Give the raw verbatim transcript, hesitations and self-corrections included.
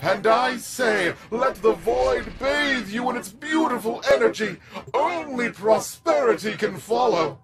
And I say, let the void bathe you in its beautiful energy. Only prosperity can follow.